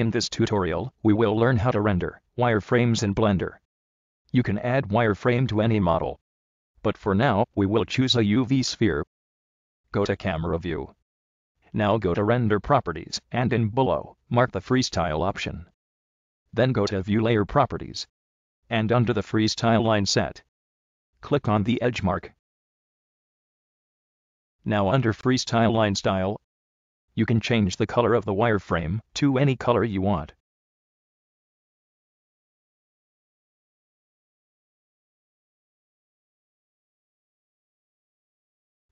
In this tutorial, we will learn how to render wireframes in Blender. You can add wireframe to any model. But for now, we will choose a UV sphere. Go to Camera View. Now go to Render Properties, and in below, mark the Freestyle option. Then go to View Layer Properties. And under the Freestyle line set, click on the edge mark. Now under Freestyle line style, you can change the color of the wireframe to any color you want.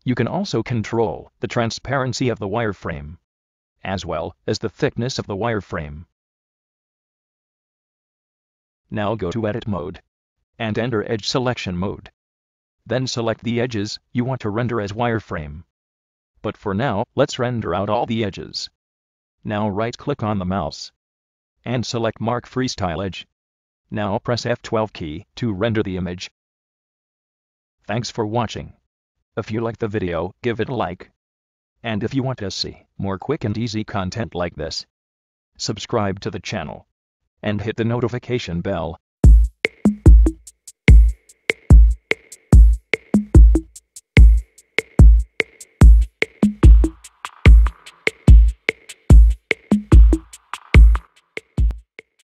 You can also control the transparency of the wireframe, as well as the thickness of the wireframe. Now go to Edit Mode, and enter Edge Selection Mode. Then select the edges you want to render as wireframe. But for now, let's render out all the edges. Now right-click on the mouse, and select Mark Freestyle Edge. Now press F12 key to render the image. Thanks for watching. If you like the video, give it a like. And if you want to see more quick and easy content like this, subscribe to the channel and hit the notification bell.